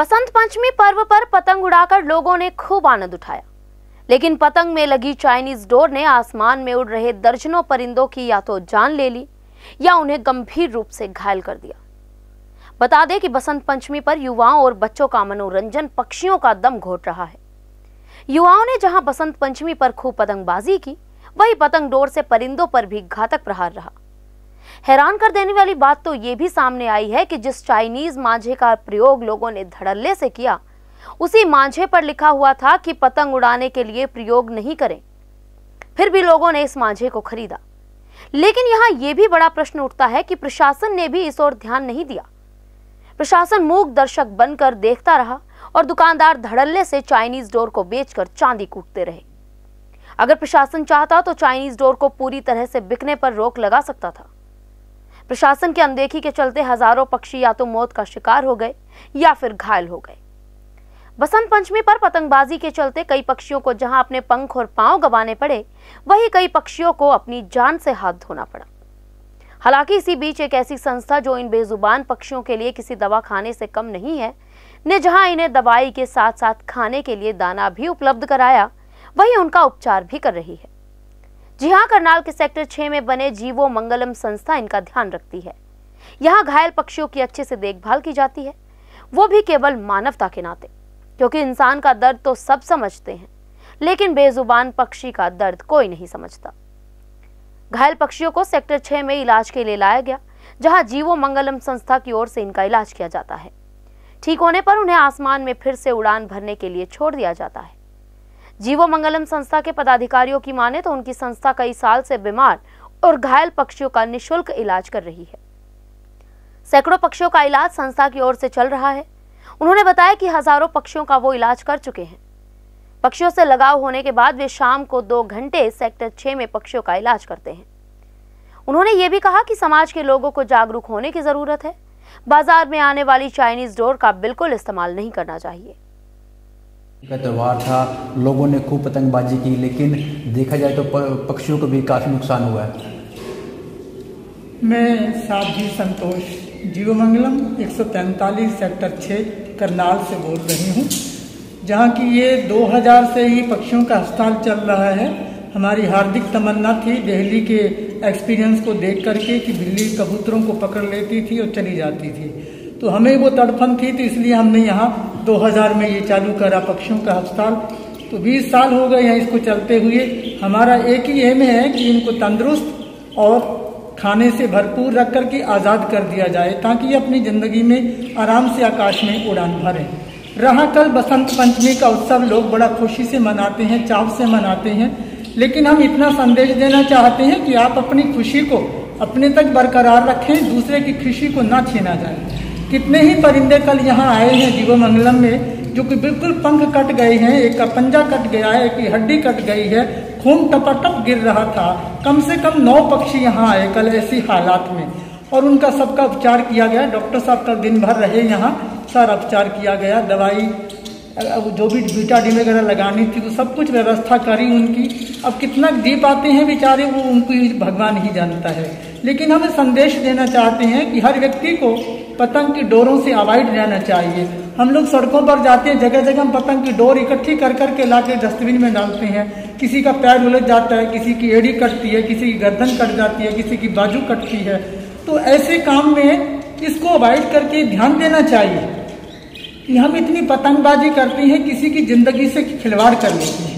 बसंत पंचमी पर्व पर पतंग उड़ाकर लोगों ने खूब आनंद उठाया, लेकिन पतंग में लगी चाइनीज डोर ने आसमान में उड़ रहे दर्जनों परिंदों की या तो जान ले ली या उन्हें गंभीर रूप से घायल कर दिया। बता दें कि बसंत पंचमी पर युवाओं और बच्चों का मनोरंजन पक्षियों का दम घोट रहा है। युवाओं ने जहां बसंत पंचमी पर खूब पतंगबाजी की, वही पतंग डोर से परिंदों पर भी घातक प्रहार रहा। हैरान कर देने वाली बात तो ये भी सामने आई है कि जिस चाइनीज मांझे का प्रयोग लोगों ने धड़ल्ले से किया, उसी मांझे पर लिखा हुआ था कि पतंग उड़ाने के लिए प्रयोग नहीं करें। फिर भी लोगों ने इस मांझे को खरीदा। लेकिन यहाँ ये भी बड़ा प्रश्न उठता है कि प्रशासन ने भी इस ओर ध्यान नहीं दिया। प्रशासन मूक दर्शक बनकर देखता रहा और दुकानदार धड़ल्ले से चाइनीज डोर को बेचकर चांदी कूटते रहे। अगर प्रशासन चाहता तो चाइनीज डोर को पूरी तरह से बिकने पर रोक लगा सकता था। प्रशासन की अनदेखी के चलते हजारों पक्षी या तो मौत का शिकार हो गए या फिर घायल हो गए। बसंत पंचमी पर पतंगबाजी के चलते कई पक्षियों को जहां अपने पंख और पांव गंवाने पड़े, वहीं कई पक्षियों को अपनी जान से हाथ धोना पड़ा। हालांकि इसी बीच एक ऐसी संस्था जो इन बेजुबान पक्षियों के लिए किसी दवा खाने से कम नहीं है, ने जहां इन्हें दवाई के साथ साथ खाने के लिए दाना भी उपलब्ध कराया, वहीं उनका उपचार भी कर रही है। जी हां, करनाल के सेक्टर 6 में बने जीवो मंगलम संस्था इनका ध्यान रखती है। यहाँ घायल पक्षियों की अच्छे से देखभाल की जाती है, वो भी केवल मानवता के नाते, क्योंकि इंसान का दर्द तो सब समझते हैं, लेकिन बेजुबान पक्षी का दर्द कोई नहीं समझता। घायल पक्षियों को सेक्टर 6 में इलाज के लिए लाया गया, जहाँ जीवो मंगलम संस्था की ओर से इनका इलाज किया जाता है। ठीक होने पर उन्हें आसमान में फिर से उड़ान भरने के लिए छोड़ दिया जाता है। जीवो मंगलम संस्था के पदाधिकारियों की माने तो उनकी संस्था कई साल से बीमार और घायल पक्षियों का निशुल्क इलाज कर रही है। सैकड़ों पक्षियों का इलाज संस्था की ओर से चल रहा है। उन्होंने बताया कि हजारों पक्षियों का वो इलाज कर चुके हैं। पक्षियों से लगाव होने के बाद वे शाम को 2 घंटे सेक्टर 6 में पक्षियों का इलाज करते हैं। उन्होंने ये भी कहा कि समाज के लोगों को जागरूक होने की जरूरत है। बाजार में आने वाली चाइनीज डोर का बिल्कुल इस्तेमाल नहीं करना चाहिए। का त्यौहार था, लोगों ने खूब पतंगबाजी की, लेकिन देखा जाए तो पक्षियों को भी काफ़ी नुकसान हुआ है। मैं साधवी संतोष, जीवो मंगलम 143 सेक्टर 6 करनाल से बोल रही हूँ, जहाँ की ये 2000 से ही पक्षियों का हड़ताल चल रहा है। हमारी हार्दिक तमन्ना थी दिल्ली के एक्सपीरियंस को देख करके कि बिल्ली कबूतरों को पकड़ लेती थी और चली जाती थी, तो हमें वो तड़फन थी, तो इसलिए हमने यहाँ 2000 में ये चालू करा पक्षियों का हड़ताल। तो 20 साल हो गए हैं इसको चलते हुए। हमारा एक ही एम है कि इनको तंदुरुस्त और खाने से भरपूर रख कर के आज़ाद कर दिया जाए, ताकि ये अपनी ज़िंदगी में आराम से आकाश में उड़ान भरें। रहा कल बसंत पंचमी का उत्सव, लोग बड़ा खुशी से मनाते हैं, चाव से मनाते हैं, लेकिन हम इतना संदेश देना चाहते हैं कि आप अपनी खुशी को अपने तक बरकरार रखें, दूसरे की खुशी को ना छीना जाए। कितने ही परिंदे कल यहाँ आए हैं जीवो मंगलम में, जो कि बिल्कुल पंख कट गए हैं, एक का पंजा कट गया है, एक की हड्डी कट गई है, खून टपाटप गिर रहा था। कम से कम 9 पक्षी यहाँ आए कल ऐसी हालात में, और उनका सबका उपचार किया गया। डॉक्टर साहब कल दिन भर रहे यहाँ, सारा उपचार किया गया, दवाई जो भी विटामिन वगैरह लगानी थी वो सब कुछ व्यवस्था करी उनकी। अब कितना डीप आते हैं बेचारे, वो उनको भगवान ही जानता है। लेकिन हमें संदेश देना चाहते हैं कि हर व्यक्ति को पतंग की डोरों से अवॉइड रहना चाहिए। हम लोग सड़कों पर जाते हैं, जगह जगह हम पतंग की डोर इकट्ठी कर करके लाके डस्टबिन में डालते हैं। किसी का पैर उलझ जाता है, किसी की एड़ी कटती है, किसी की गर्दन कट जाती है, किसी की बाजू कटती है। तो ऐसे काम में इसको अवॉइड करके ध्यान देना चाहिए कि हम इतनी पतंगबाजी करते हैं, किसी की ज़िंदगी से खिलवाड़ कर लेते हैं,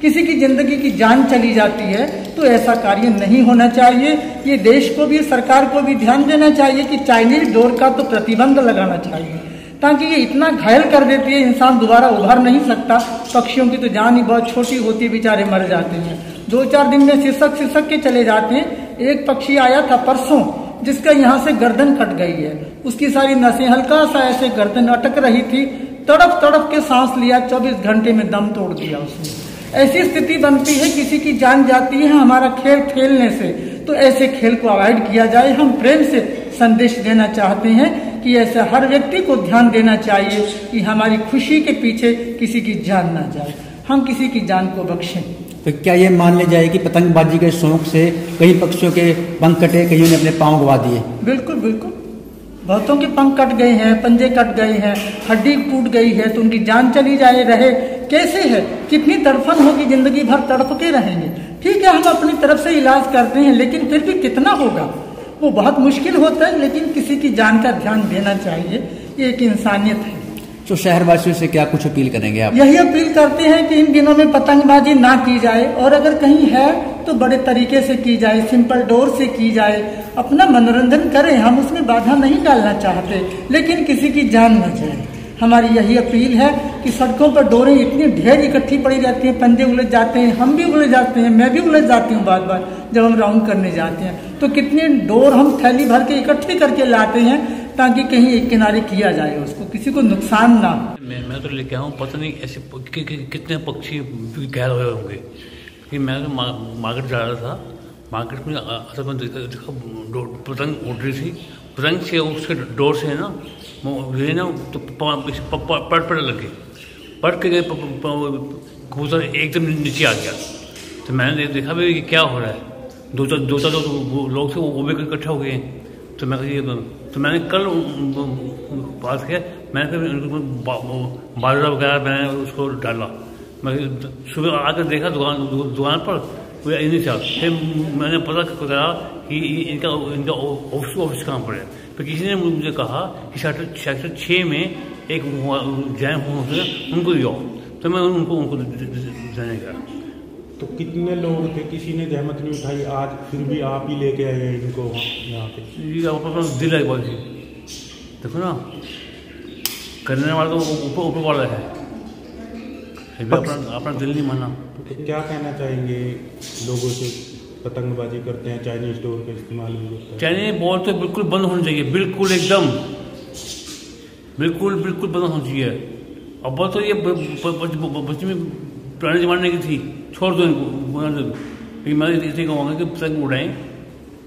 किसी की ज़िंदगी की जान चली जाती है। तो ऐसा कार्य नहीं होना चाहिए। ये देश को भी, सरकार को भी ध्यान देना चाहिए कि चाइनीज डोर का तो प्रतिबंध लगाना चाहिए, ताकि ये इतना घायल कर देती है, इंसान दोबारा उभर नहीं सकता। पक्षियों की तो जान ही बहुत छोटी होती है, बेचारे मर जाते हैं, 2-4 दिन में सिसक के चले जाते हैं। एक पक्षी आया था परसों, जिसका यहाँ से गर्दन कट गई है, उसकी सारी नसें हल्का सा ऐसे गर्दन अटक रही थी, तड़प तड़प के सांस लिया, 24 घंटे में दम तोड़ दिया उसने। ऐसी स्थिति बनती है, किसी की जान जाती है हमारा खेल खेलने से। तो ऐसे खेल को अवॉइड किया जाए। हम प्रेम से संदेश देना चाहते हैं कि ऐसा हर व्यक्ति को ध्यान देना चाहिए कि हमारी खुशी के पीछे किसी की जान ना जाए, हम किसी की जान को बख्शें। तो क्या ये मान लिया जाए कि पतंगबाजी के शौक से कई पक्षियों के पंख कटे, कहीं ने अपने पाँव गवा दिए? बिल्कुल बिल्कुल बहुतों के पंख कट गए हैं, पंजे कट गए हैं, हड्डी टूट गई है, तो उनकी जान चली जाए रहे कैसे है, कितनी तड़फन होगी, जिंदगी भर तड़फते रहेंगे। ठीक है, हम अपनी तरफ से इलाज करते हैं, लेकिन फिर भी कितना होगा वो बहुत मुश्किल होता है, लेकिन किसी की जान का ध्यान देना चाहिए, ये एक इंसानियत है। तो शहरवासियों से क्या कुछ अपील करेंगे आप? यही अपील करते हैं कि इन दिनों में पतंगबाजी ना की जाए, और अगर कहीं है तो बड़े तरीके से की जाए, सिंपल डोर से की जाए, अपना मनोरंजन करें, हम उसमें बाधा नहीं डालना चाहते, लेकिन किसी की जान न जाए, हमारी यही अपील है। कि सड़कों पर डोरें इतनी ढेर इकट्ठी पड़ी रहती हैं, पंजे उलझ जाते हैं, हम भी उलझ जाते हैं, मैं भी उलझ जाती हूँ बार बार जब हम राउंड करने जाते हैं, तो कितने डोर हम थैली भर के इकट्ठी करके लाते हैं ताकि कहीं एक किनारे किया जाए, उसको किसी को नुकसान ना हो। मैं तो लेके आऊँ, पता नहीं ऐसे कितने पक्षी गैर हुए होंगे, कि मैं तो मार्केट जा रहा था, मार्केट में असल में देखा पतंग उड़ रही थी, पतंग से उसके डोर से ना ये ना तो पड़ लगे, पड़ के गए, कबूतर एकदम नीचे आ गया, तो मैंने देखा भाई क्या हो रहा है, दो चार लोग थे वो भी इकट्ठा हो गए, तो मैं तो मैंने कल पास किया, मैंने फिर बाजरा वगैरह मैंने उसको डाला, मैं सुबह आकर देखा दुकान पर नहीं था, फिर मैंने पता करा कि इनका ऑफिस कहाँ पर है, फिर किसी ने मुझे कहा कि 606 में एक जैन हुआ, उनको दिया, तो मैं उनको देने गया। तो कितने लोग थे, किसी ने जहमत नहीं उठाई, आज फिर भी आप ही लेके आए हैं इनको यहाँ पे, दिल है बहुत। देखो ना, करने वाला तो ऊपर वाला है, अपना दिल नहीं माना। क्या कहना चाहेंगे लोगों से, पतंगबाजी करते हैं, चाइनीज डोर का इस्तेमाल होता है, चाइनीज बॉल तो बिल्कुल बंद होनी चाहिए, बिल्कुल एकदम बिल्कुल बंद होनी चाहिए। अब तो ये बच्चे में पुराने जमाने की थी, छोड़ दो इनको, लेकिन मैं इसे कहूँगा कि पतंग उड़ाएँ,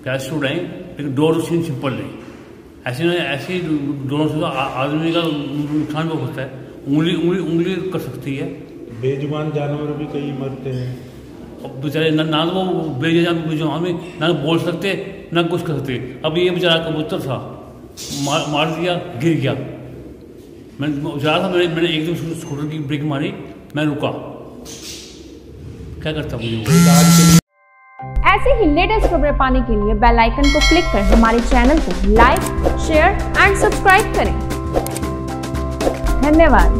प्याज से उड़ाएँ, लेकिन डोर से सिंपल लें, ऐसे डोरों से आदमी का नुकसान भी होता है, उंगली उंगली उंगली कर सकती है। बेजुबान जानवर भी कई मरते हैं, अब बेचारे ना वो बेजुबान में ना बोल सकते ना कुछ कर सकते। अब ये बेचारा कबूतर था, मार दिया, गिर गया, मैंने एकदम स्कूटर की ब्रेक मारी, मैं रुका, क्या करता हूँ। ऐसे ही लेटेस्ट खबरें पाने के लिए बेल आइकन को क्लिक कर हमारे चैनल को लाइक, शेयर एंड सब्सक्राइब करें। धन्यवाद।